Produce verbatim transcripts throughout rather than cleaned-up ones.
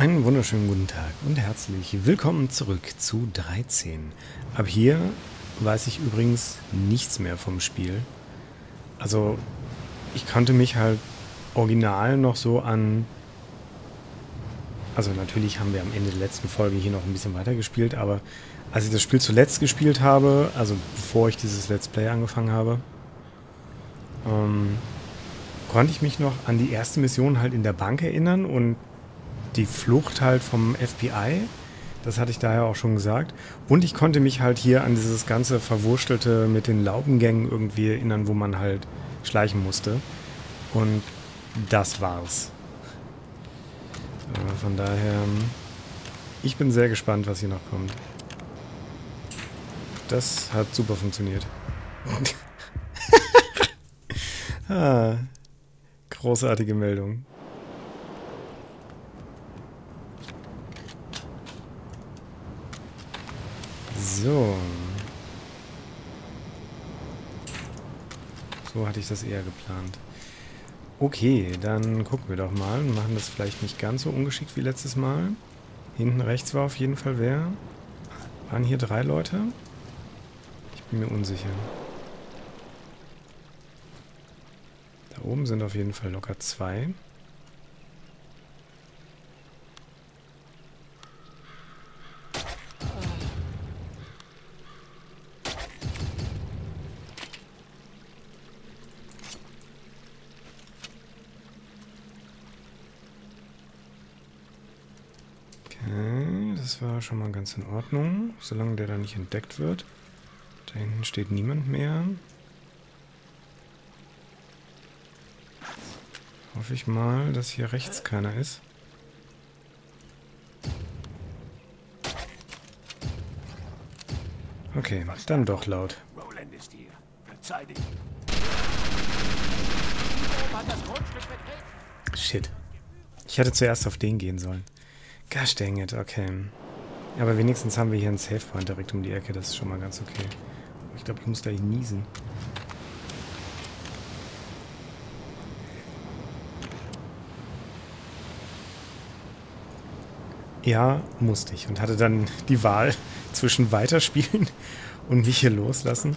Einen wunderschönen guten Tag und herzlich willkommen zurück zu dreizehn. Ab hier weiß ich übrigens nichts mehr vom Spiel. Also ich konnte mich halt original noch so an... Also natürlich haben wir am Ende der letzten Folge hier noch ein bisschen weiter gespielt, aber als ich das Spiel zuletzt gespielt habe, also bevor ich dieses Let's Play angefangen habe, ähm, konnte ich mich noch an die erste Mission halt in der Bank erinnern und die Flucht halt vom F B I, das hatte ich daher auch schon gesagt. Und ich konnte mich halt hier an dieses ganze Verwurstelte mit den Laubengängen irgendwie erinnern, wo man halt schleichen musste. Und das war's. Von daher, ich bin sehr gespannt, was hier noch kommt. Das hat super funktioniert. ah, großartige Meldung. So. So hatte ich das eher geplant. Okay, dann gucken wir doch mal. Wir machen das vielleicht nicht ganz so ungeschickt wie letztes Mal. Hinten rechts war auf jeden Fall wer. Waren hier drei Leute? Ich bin mir unsicher. Da oben sind auf jeden Fall locker zwei. War schon mal ganz in Ordnung, solange der da nicht entdeckt wird. Da hinten steht niemand mehr. Hoffe ich mal, dass hier rechts keiner ist. Okay, dann doch laut. Roland ist hier. Verzeih dich. Shit. Ich hätte zuerst auf den gehen sollen. Gosh dang it, okay. Aber wenigstens haben wir hier einen Safe Point direkt um die Ecke, das ist schon mal ganz okay. Ich glaube, ich muss gleich niesen. Ja, musste ich. Und hatte dann die Wahl zwischen weiterspielen und mich hier loslassen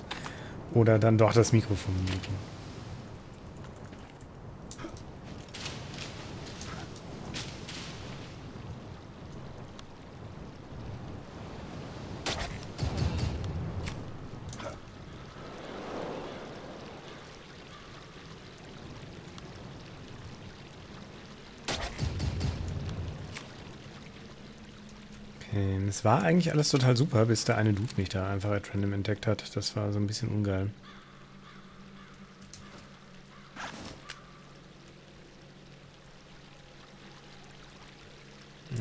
oder dann doch das Mikrofon muten. Es war eigentlich alles total super, bis der eine Dude mich da einfach at random entdeckt hat. Das war so ein bisschen ungeil.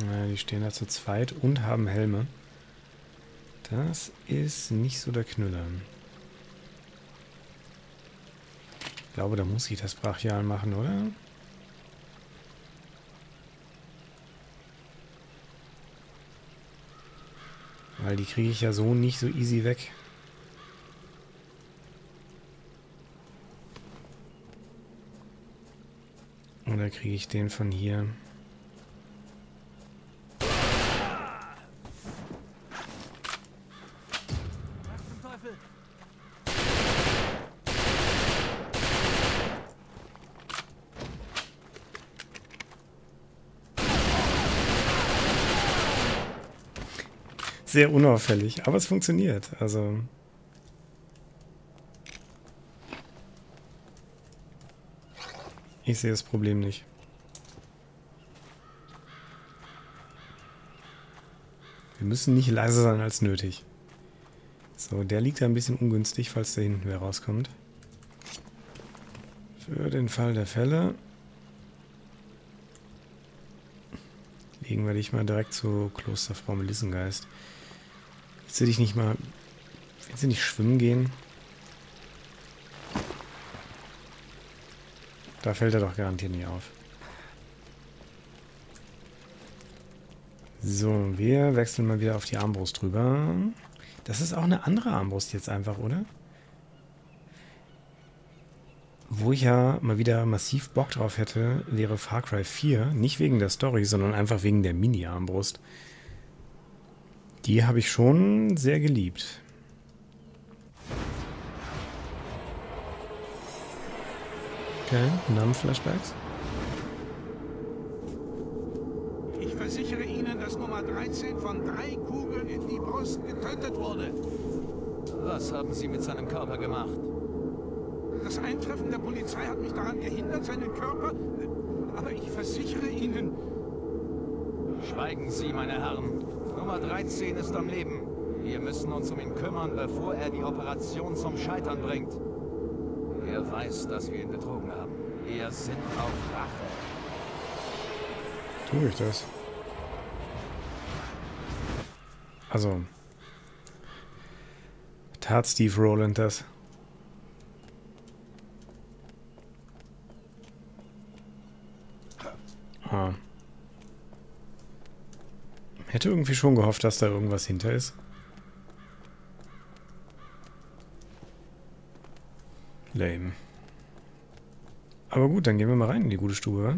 Naja, die stehen da zu zweit und haben Helme. Das ist nicht so der Knüller. Ich glaube, da muss ich das brachial machen, oder? Weil die kriege ich ja so nicht so easy weg. Oder kriege ich den von hier? Sehr unauffällig, aber es funktioniert, also... Ich sehe das Problem nicht. Wir müssen nicht leiser sein als nötig. So, der liegt da ein bisschen ungünstig, falls da hinten wer rauskommt. Für den Fall der Fälle... Legen wir dich mal direkt zu Klosterfrau Melissengeist. Willst du dich nicht mal... Willst du nicht schwimmen gehen? Da fällt er doch garantiert nicht auf. So, wir wechseln mal wieder auf die Armbrust drüber. Das ist auch eine andere Armbrust jetzt einfach, oder? Wo ich ja mal wieder massiv Bock drauf hätte, wäre Far Cry vier. Nicht wegen der Story, sondern einfach wegen der Mini-Armbrust. Die habe ich schon sehr geliebt. Okay, Namen-Flashbacks. Ich versichere Ihnen, dass Nummer dreizehn von drei Kugeln in die Brust getötet wurde. Was haben Sie mit seinem Körper gemacht? Das Eintreffen der Polizei hat mich daran gehindert, seinen Körper... Aber ich versichere Ihnen... Schweigen Sie, meine Herren. Nummer dreizehn ist am Leben. Wir müssen uns um ihn kümmern, bevor er die Operation zum Scheitern bringt. Er weiß, dass wir ihn betrogen haben. Wir sind auf Rache. Tue ich das? Also... Tat Steve Rowland das? Ah. Hätte irgendwie schon gehofft, dass da irgendwas hinter ist. Lame. Aber gut, dann gehen wir mal rein in die gute Stube, wa?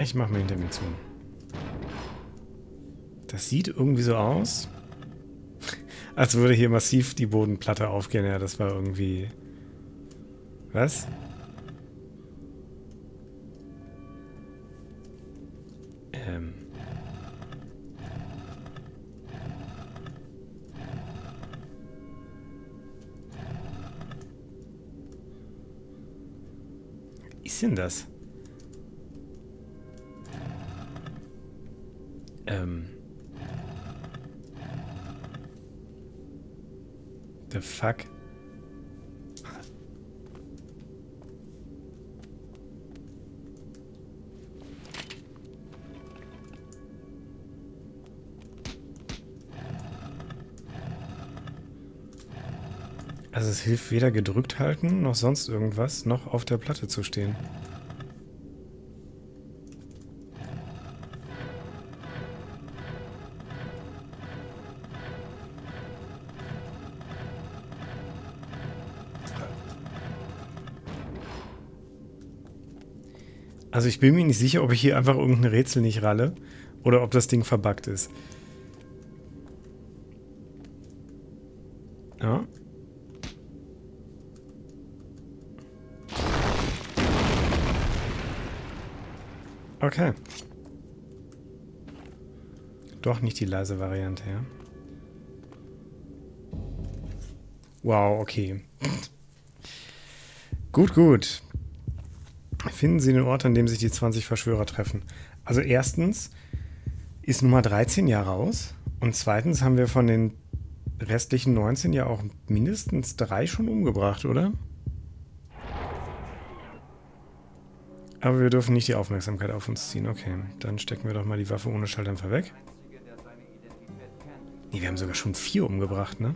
Ich mach mal hinter mir zu. Das sieht irgendwie so aus, als würde hier massiv die Bodenplatte aufgehen. Ja, das war irgendwie... Was? Ähm... Was ist denn das? Ähm... The fuck? Also es hilft weder gedrückt halten, noch sonst irgendwas, noch auf der Platte zu stehen. Also ich bin mir nicht sicher, ob ich hier einfach irgendein Rätsel nicht ralle oder ob das Ding verbuggt ist. Ja. Okay. Doch nicht die leise Variante, ja. Wow, okay. Gut, gut. Finden Sie den Ort, an dem sich die zwanzig Verschwörer treffen. Also erstens ist Nummer dreizehn ja raus und zweitens haben wir von den restlichen neunzehn ja auch mindestens drei schon umgebracht, oder? Aber wir dürfen nicht die Aufmerksamkeit auf uns ziehen. Okay, dann stecken wir doch mal die Waffe ohne Schalldämpfer weg. Nee, wir haben sogar schon vier umgebracht, ne?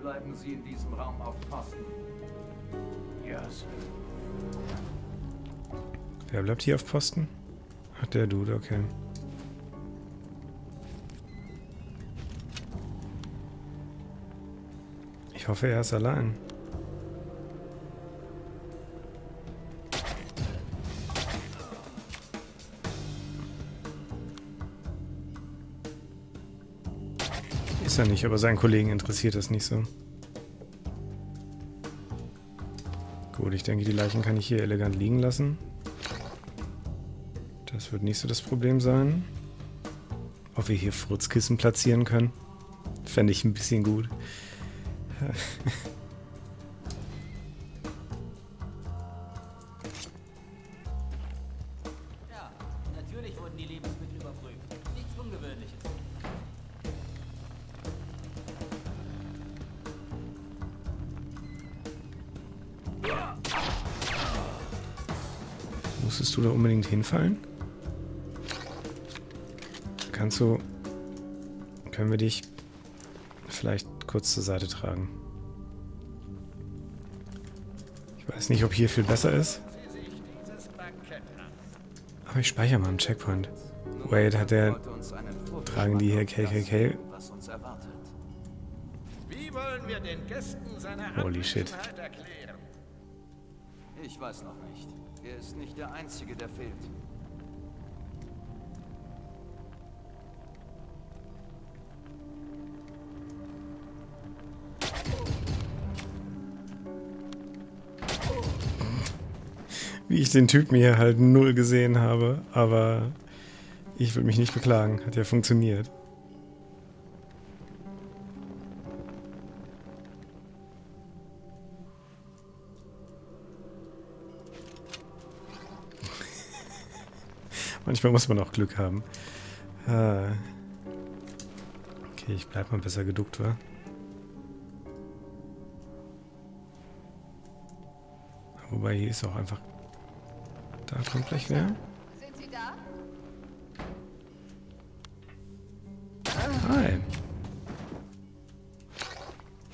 Bleiben Sie in diesem Raum auf Posten. Ja, yes. Wer bleibt hier auf Posten? Ach, der Dude, okay. Ich hoffe, er ist allein. Ist er nicht, aber seinen Kollegen interessiert das nicht so. Gut, ich denke, die Leichen kann ich hier elegant liegen lassen. Das wird nicht so das Problem sein. Ob wir hier Furzkissen platzieren können, fände ich ein bisschen gut. Ja, natürlich wurden die Lebensmittel überprüft. Nichts Ungewöhnliches. Musstest du da unbedingt hinfallen? Kannst du... Können wir dich vielleicht kurz zur Seite tragen. Ich weiß nicht, ob hier viel besser ist. Aber ich speichere mal einen Checkpoint. Wait, hat der... Tragen die hier K K K? Holy shit. Ich weiß noch nicht. Er ist nicht der Einzige, der fehlt. Wie ich den Typen hier halt null gesehen habe, aber ich würde mich nicht beklagen. Hat ja funktioniert. Manchmal muss man auch Glück haben. Ah. Okay, ich bleib mal besser geduckt, wa? Wobei, hier ist auch einfach... Da kommt gleich wer. Sind Sie da? Nein.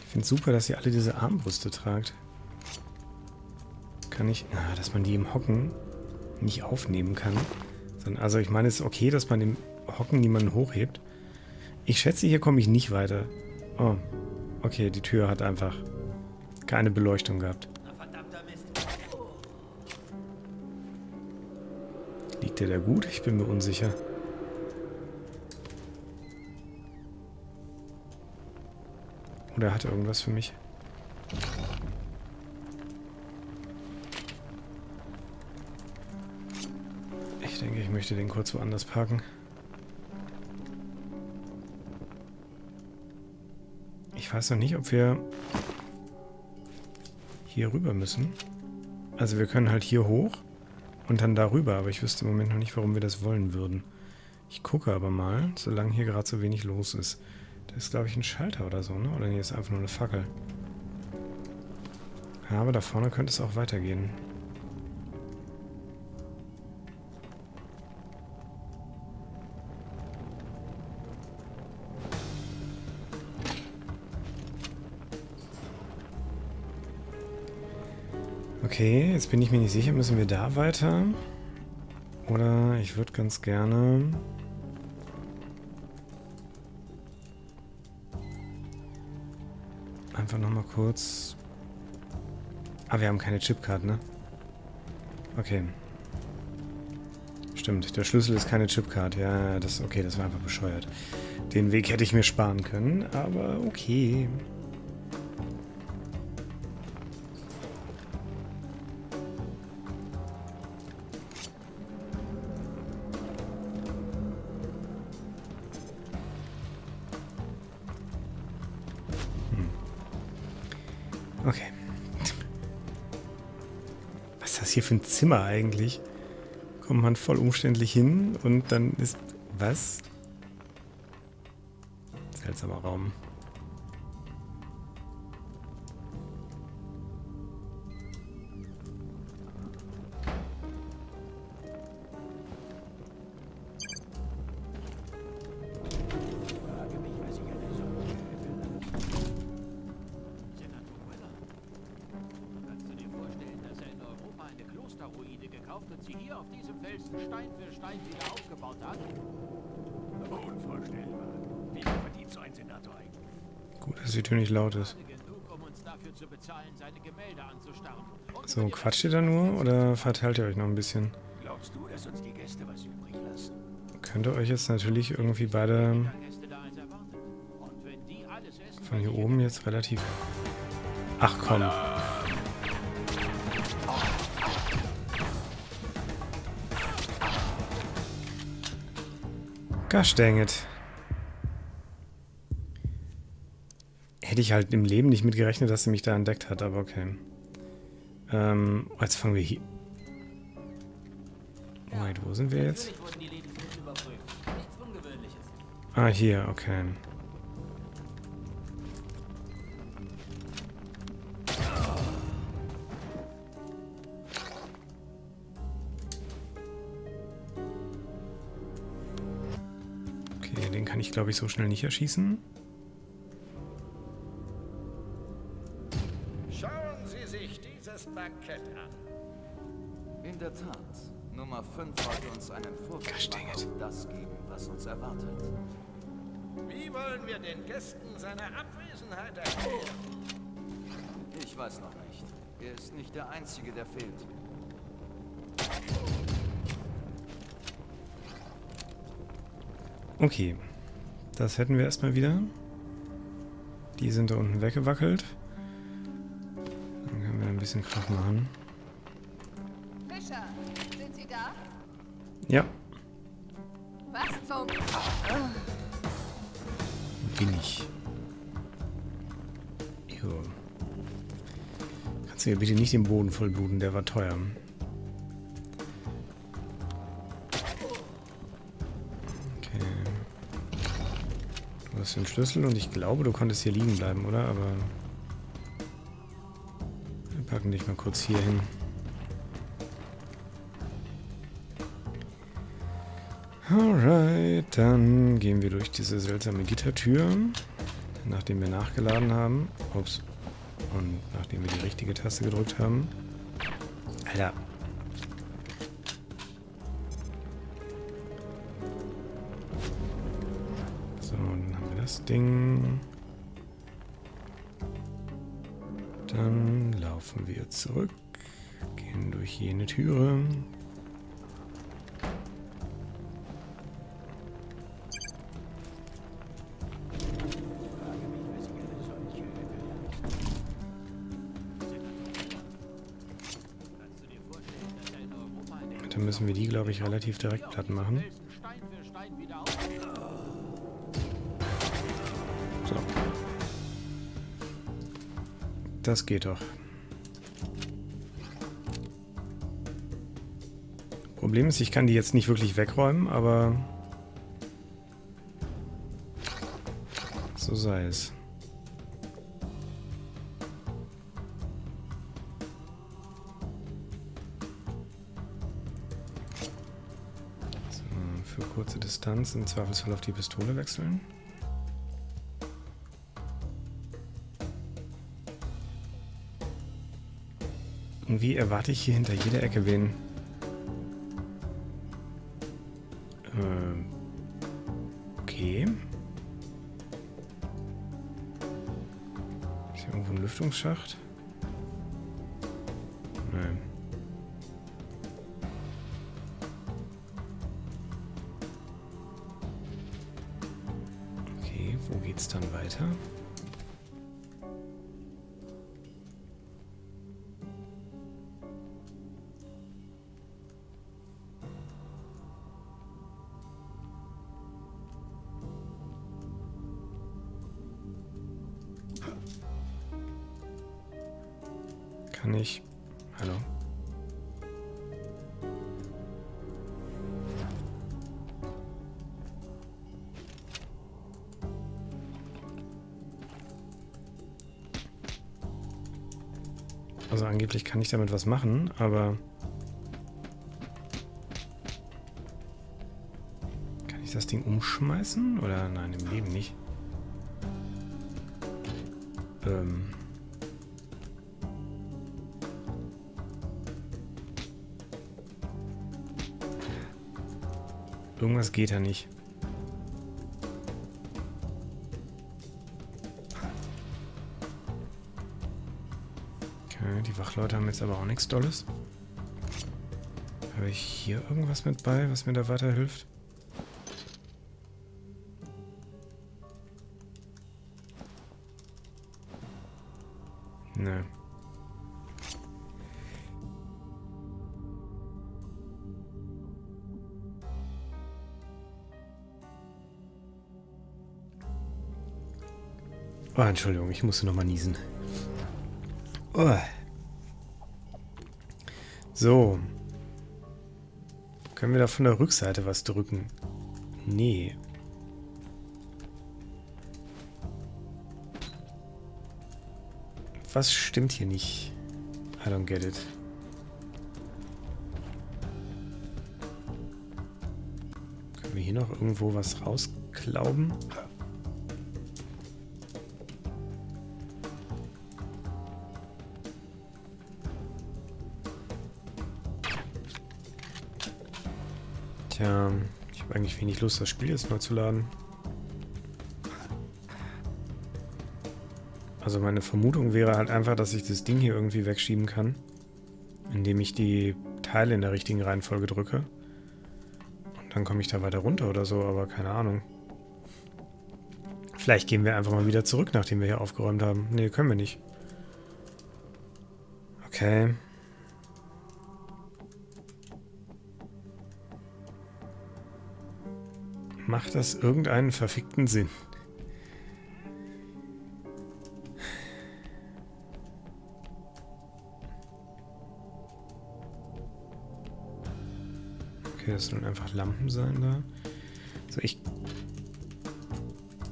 Ich finde es super, dass ihr alle diese Armbrüste tragt. Kann ich... Ah, dass man die im Hocken nicht aufnehmen kann. Also ich meine, es ist okay, dass man im Hocken niemanden hochhebt. Ich schätze, hier komme ich nicht weiter. Oh, okay, die Tür hat einfach keine Beleuchtung gehabt. Liegt der da gut? Ich bin mir unsicher. Oder hat er irgendwas für mich? Ich möchte den kurz woanders parken. Ich weiß noch nicht, ob wir hier rüber müssen. Also wir können halt hier hoch und dann darüber, aber ich wüsste im Moment noch nicht, warum wir das wollen würden. Ich gucke aber mal, solange hier gerade so wenig los ist. Da ist, glaube ich, ein Schalter oder so, ne? Oder hier ist einfach nur eine Fackel. Aber da vorne könnte es auch weitergehen. Okay, jetzt bin ich mir nicht sicher, müssen wir da weiter? Oder ich würde ganz gerne... Einfach nochmal kurz... Ah, wir haben keine Chipkarte, ne? Okay. Stimmt, der Schlüssel ist keine Chipkarte. Ja, das, okay, das war einfach bescheuert. Den Weg hätte ich mir sparen können, aber okay... Okay. Was ist das hier für ein Zimmer eigentlich? Kommt man voll umständlich hin und dann ist... Was? Seltsamer Raum. Und sie hier auf diesem Felsen Stein für Stein wieder aufgebaut hat? Aber unvorstellbar. Wie verdient so ein Senator eigentlich? Gut, dass die Tür nicht laut ist. So, quatscht ihr da nur oder verteilt ihr euch noch ein bisschen? Glaubst du, dass uns die Gäste was übrig lassen? Könnt ihr euch jetzt natürlich irgendwie beide von hier oben jetzt relativ... Ach komm. Gosh dang it. Hätte ich halt im Leben nicht mitgerechnet, dass sie mich da entdeckt hat, aber okay. Ähm, jetzt fangen wir hier... Wait, wo sind wir jetzt? Ah, hier, okay. Den kann ich, glaube ich, so schnell nicht erschießen. sich dieses Bankett an. In der Tat, Nummer fünf wollte uns einen Vorschlag auf das geben, was uns erwartet. Wie wollen wir den Gästen seine Abwesenheit erklären? Ich weiß noch nicht. Er ist nicht der Einzige, der fehlt. Okay, das hätten wir erstmal wieder. Die sind da unten weggewackelt. Dann können wir ein bisschen Krach machen. Fischer, sind Sie da? Ja. Was zum... Oh. Bin ich. Jo. Kannst du mir bitte nicht den Boden vollbluten, der war teuer. Den Schlüssel und ich glaube, du konntest hier liegen bleiben, oder? Aber wir packen dich mal kurz hier hin. Alright, dann gehen wir durch diese seltsame Gittertür, nachdem wir nachgeladen haben. Ups. Und nachdem wir die richtige Taste gedrückt haben. Alter. Ding. Dann laufen wir zurück, gehen durch jene Türe. Dann müssen wir die, glaube ich, relativ direkt platt machen. Das geht doch. Problem ist, ich kann die jetzt nicht wirklich wegräumen, aber so sei es. So, für kurze Distanz im Zweifelsfall auf die Pistole wechseln. Irgendwie erwarte ich hier hinter jeder Ecke wen. Ähm. Okay. Ist hier irgendwo ein Lüftungsschacht? Nein. Okay, wo geht's dann weiter? Nicht. Hallo. Also angeblich kann ich damit was machen, aber kann ich das Ding umschmeißen? Oder nein, im Leben nicht. Ähm... Irgendwas geht da nicht. Okay, die Wachleute haben jetzt aber auch nichts Dolles. Habe ich hier irgendwas mit bei, was mir da weiterhilft? Nö. Oh, Entschuldigung, ich musste nochmal niesen. Oh. So. Können wir da von der Rückseite was drücken? Nee. Was stimmt hier nicht? I don't get it. Können wir hier noch irgendwo was rausklauben? Tja, ich habe eigentlich wenig Lust, das Spiel jetzt neu zu laden. Also meine Vermutung wäre halt einfach, dass ich das Ding hier irgendwie wegschieben kann, indem ich die Teile in der richtigen Reihenfolge drücke. Und dann komme ich da weiter runter oder so, aber keine Ahnung. Vielleicht gehen wir einfach mal wieder zurück, nachdem wir hier aufgeräumt haben. Nee, können wir nicht. Okay. Macht das irgendeinen verfickten Sinn? Okay, das sollen einfach Lampen sein da. So, ich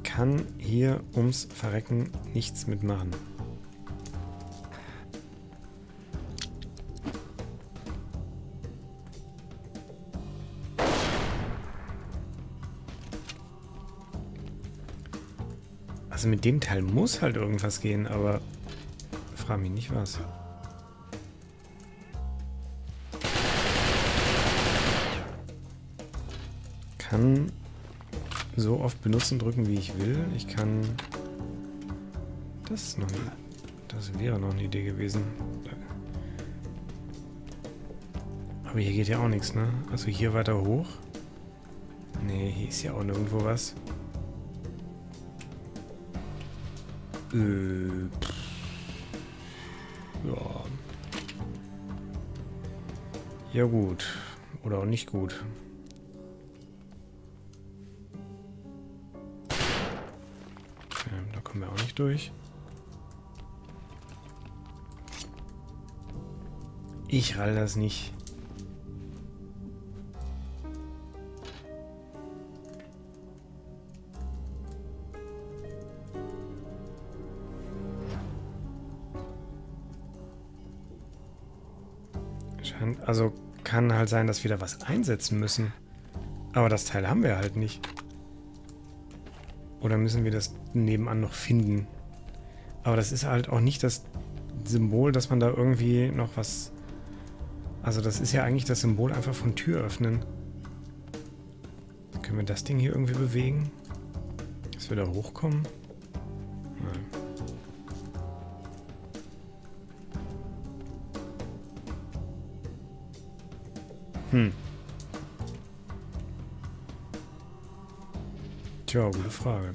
kann hier ums Verrecken nichts mitmachen. Also mit dem Teil muss halt irgendwas gehen, aber frag mich nicht was. Kann so oft benutzen, drücken, wie ich will. Ich kann... Das ist noch eine... Das wäre noch eine Idee gewesen. Aber hier geht ja auch nichts, ne? Also hier weiter hoch. Nee, hier ist ja auch nirgendwo was. Äh... Pff. Ja. Ja gut. Oder auch nicht gut. Kommen wir auch nicht durch. Ich ralle das nicht. Scheint, also kann halt sein, dass wir da was einsetzen müssen. Aber das Teil haben wir halt nicht. Oder müssen wir das nebenan noch finden? Aber das ist halt auch nicht das Symbol, dass man da irgendwie noch was... Also das ist ja eigentlich das Symbol einfach von Tür öffnen. Können wir das Ding hier irgendwie bewegen? Dass wir da hochkommen? Nein. Hm. Tja, gute Frage.